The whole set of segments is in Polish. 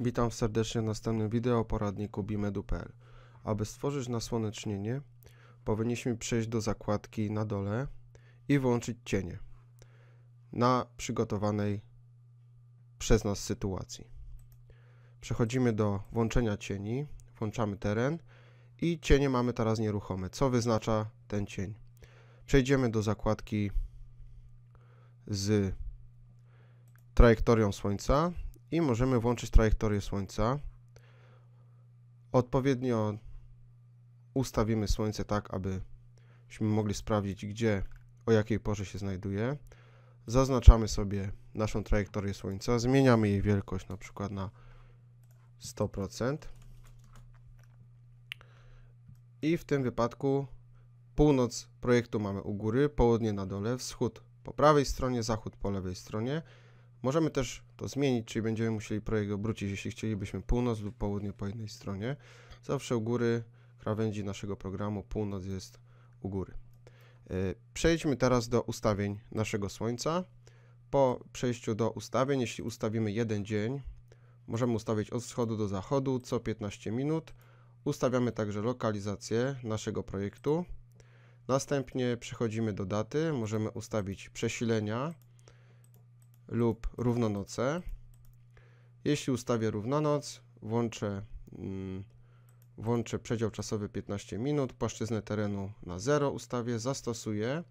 Witam serdecznie w następnym wideo poradniku BIMEDU.pl. Aby stworzyć nasłonecznienie, powinniśmy przejść do zakładki na dole i włączyć cienie na przygotowanej przez nas sytuacji. Przechodzimy do włączenia cieni, włączamy teren i cienie mamy teraz nieruchome. Co wyznacza ten cień? Przejdziemy do zakładki z trajektorią Słońca i możemy włączyć trajektorię Słońca. Odpowiednio ustawimy Słońce tak, abyśmy mogli sprawdzić, gdzie, o jakiej porze się znajduje. Zaznaczamy sobie naszą trajektorię Słońca, zmieniamy jej wielkość na przykład na 100%. I w tym wypadku północ projektu mamy u góry, południe na dole, wschód po prawej stronie, zachód po lewej stronie. Możemy też to zmienić, czyli będziemy musieli projekt obrócić, jeśli chcielibyśmy północ lub południe po jednej stronie. Zawsze u góry krawędzi naszego programu, północ jest u góry. Przejdźmy teraz do ustawień naszego Słońca. Po przejściu do ustawień, jeśli ustawimy jeden dzień, możemy ustawić od wschodu do zachodu co 15 minut. Ustawiamy także lokalizację naszego projektu. Następnie przechodzimy do daty, możemy ustawić przesilenia lub równonoce. Jeśli ustawię równonoc, włączę przedział czasowy 15 minut, płaszczyznę terenu na 0 ustawię, zastosuję.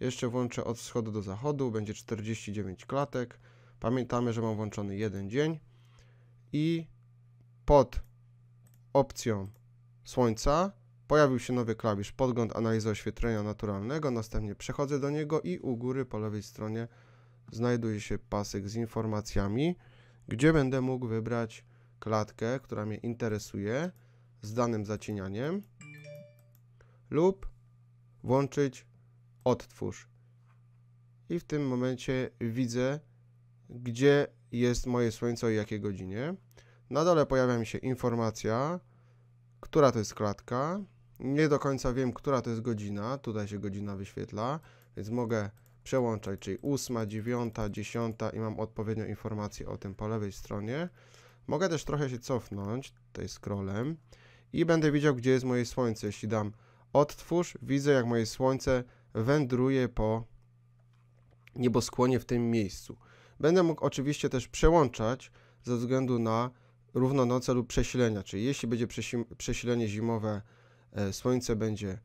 Jeszcze włączę od wschodu do zachodu, będzie 49 klatek. Pamiętamy, że mam włączony jeden dzień i pod opcją Słońca pojawił się nowy klawisz Podgląd, analiza oświetlenia naturalnego. Następnie przechodzę do niego i u góry po lewej stronie znajduje się pasek z informacjami, gdzie będę mógł wybrać klatkę, która mnie interesuje z danym zacienianiem lub włączyć odtwórz. I w tym momencie widzę, gdzie jest moje Słońce i o jakiej godzinie. Na dole pojawia mi się informacja, która to jest klatka. Nie do końca wiem, która to jest godzina. Tutaj się godzina wyświetla, więc mogę przełączać, czyli 8, 9, 10 i mam odpowiednią informację o tym po lewej stronie. Mogę też trochę się cofnąć tutaj scrollem i będę widział, gdzie jest moje Słońce. Jeśli dam odtwórz, widzę, jak moje Słońce wędruje po nieboskłonie w tym miejscu. Będę mógł oczywiście też przełączać ze względu na równonoce lub przesilenia, czyli jeśli będzie przesilenie zimowe, Słońce będzie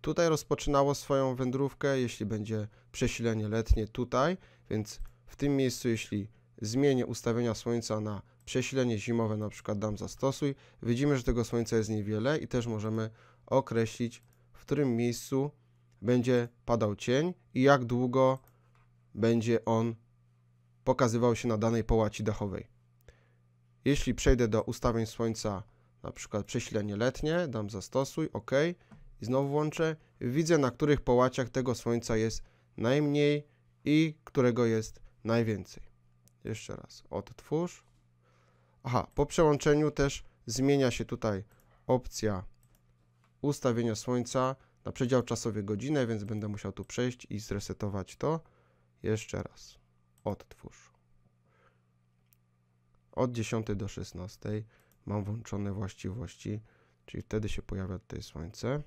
tutaj rozpoczynało swoją wędrówkę, jeśli będzie przesilenie letnie tutaj, więc w tym miejscu, jeśli zmienię ustawienia Słońca na przesilenie zimowe, na przykład dam zastosuj, widzimy, że tego Słońca jest niewiele i też możemy określić, w którym miejscu będzie padał cień i jak długo będzie on pokazywał się na danej połaci dachowej. Jeśli przejdę do ustawień Słońca, na przykład przesilenie letnie, dam zastosuj, OK. I znowu włączę, widzę, na których połaciach tego Słońca jest najmniej i którego jest najwięcej. Jeszcze raz, odtwórz. Aha, po przełączeniu też zmienia się tutaj opcja ustawienia Słońca na przedział czasowy godzinę, więc będę musiał tu przejść i zresetować to. Jeszcze raz, odtwórz. Od 10 do 16 mam włączone właściwości, czyli wtedy się pojawia tutaj Słońce.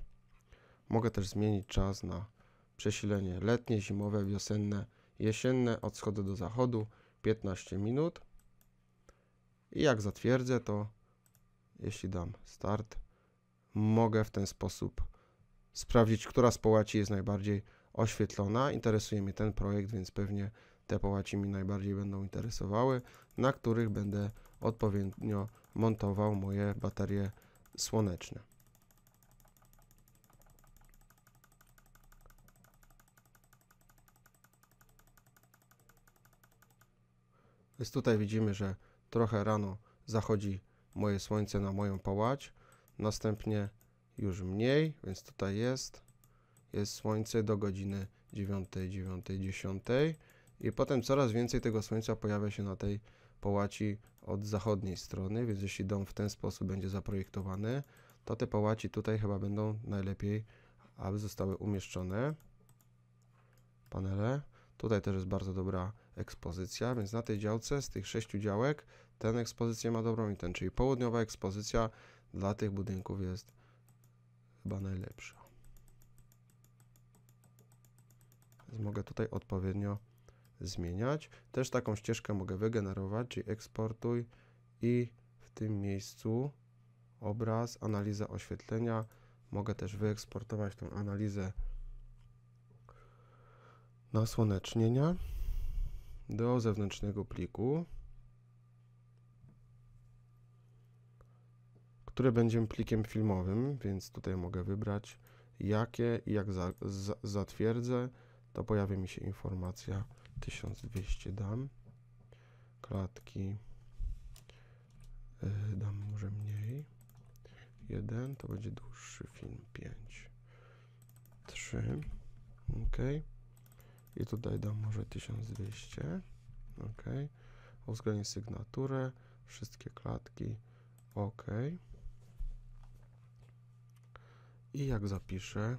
Mogę też zmienić czas na przesilenie letnie, zimowe, wiosenne, jesienne, od wschodu do zachodu 15 minut. I jak zatwierdzę, to jeśli dam start, mogę w ten sposób sprawdzić, która z połaci jest najbardziej oświetlona. Interesuje mnie ten projekt, więc pewnie te połaci mi najbardziej będą interesowały, na których będę odpowiednio montował moje baterie słoneczne. Więc tutaj widzimy, że trochę rano zachodzi moje Słońce na moją połać, następnie już mniej, więc tutaj jest Słońce do godziny 9, 10 i potem coraz więcej tego Słońca pojawia się na tej połaci od zachodniej strony, więc jeśli dom w ten sposób będzie zaprojektowany, to te połaci tutaj chyba będą najlepiej, aby zostały umieszczone panele. Tutaj też jest bardzo dobra ekspozycja, więc na tej działce z tych 6 działek ten ekspozycję ma dobrą i ten, czyli południowa ekspozycja dla tych budynków jest chyba najlepsza. Więc mogę tutaj odpowiednio zmieniać. Też taką ścieżkę mogę wygenerować, czyli eksportuj i w tym miejscu obraz, analiza oświetlenia. Mogę też wyeksportować tą analizę nasłonecznienia do zewnętrznego pliku, który będzie plikiem filmowym, więc tutaj mogę wybrać jakie i jak zatwierdzę, to pojawi mi się informacja 1200 dam, klatki dam może mniej, 1, to będzie dłuższy film, 5, 3, ok. I tutaj dam może 1200, ok. Uwzględnię sygnaturę, wszystkie klatki, ok. I jak zapiszę,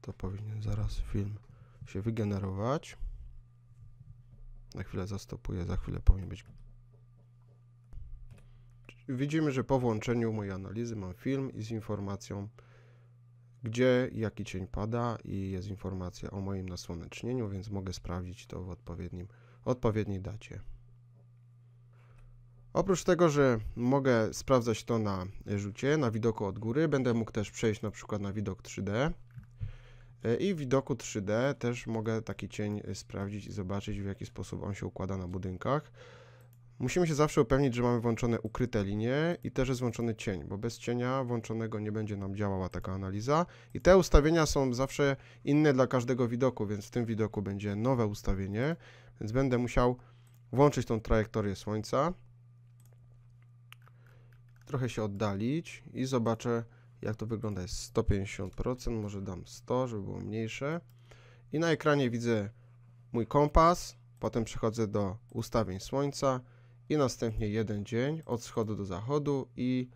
to powinien zaraz film się wygenerować. Na chwilę zastopuję, za chwilę powinien być. Widzimy, że po włączeniu mojej analizy mam film i z informacją, gdzie jaki cień pada i jest informacja o moim nasłonecznieniu, więc mogę sprawdzić to w odpowiedniej dacie. Oprócz tego, że mogę sprawdzać to na rzucie, na widoku od góry, będę mógł też przejść na przykład na widok 3D i w widoku 3D też mogę taki cień sprawdzić i zobaczyć, w jaki sposób on się układa na budynkach. Musimy się zawsze upewnić, że mamy włączone ukryte linie i też jest włączony cień, bo bez cienia włączonego nie będzie nam działała taka analiza. I te ustawienia są zawsze inne dla każdego widoku, więc w tym widoku będzie nowe ustawienie, więc będę musiał włączyć tą trajektorię słońca, trochę się oddalić i zobaczę, jak to wygląda. Jest 150%, może dam 100, żeby było mniejsze. I na ekranie widzę mój kompas, potem przechodzę do ustawień słońca i następnie jeden dzień od wschodu do zachodu i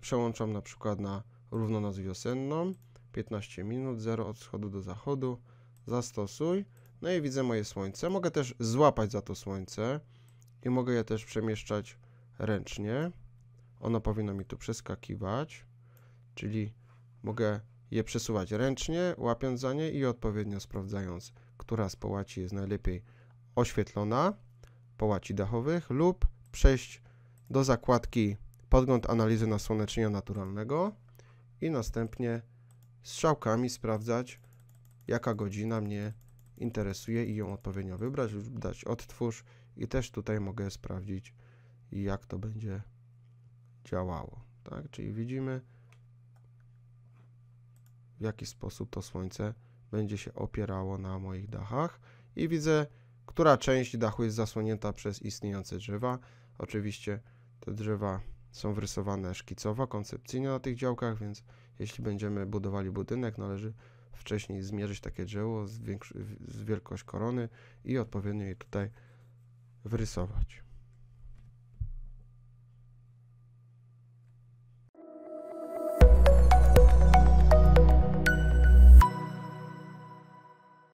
przełączam na przykład na równonoc wiosenną, 15 minut, 0 od wschodu do zachodu, zastosuj, no i widzę moje słońce. Mogę też złapać za to słońce i mogę je też przemieszczać ręcznie. Ono powinno mi tu przeskakiwać, czyli mogę je przesuwać ręcznie, łapiąc za nie i odpowiednio sprawdzając, która z połaci jest najlepiej oświetlona, połaci dachowych, lub przejść do zakładki podgląd analizy nasłonecznienia naturalnego i następnie strzałkami sprawdzać, jaka godzina mnie interesuje i ją odpowiednio wybrać, lub dać odtwórz i też tutaj mogę sprawdzić, jak to będzie działało, tak? Czyli widzimy, w jaki sposób to słońce będzie się opierało na moich dachach i widzę, która część dachu jest zasłonięta przez istniejące drzewa. Oczywiście te drzewa są wrysowane szkicowo, koncepcyjnie na tych działkach, więc jeśli będziemy budowali budynek, należy wcześniej zmierzyć takie drzewo z wielkość korony i odpowiednio je tutaj wrysować.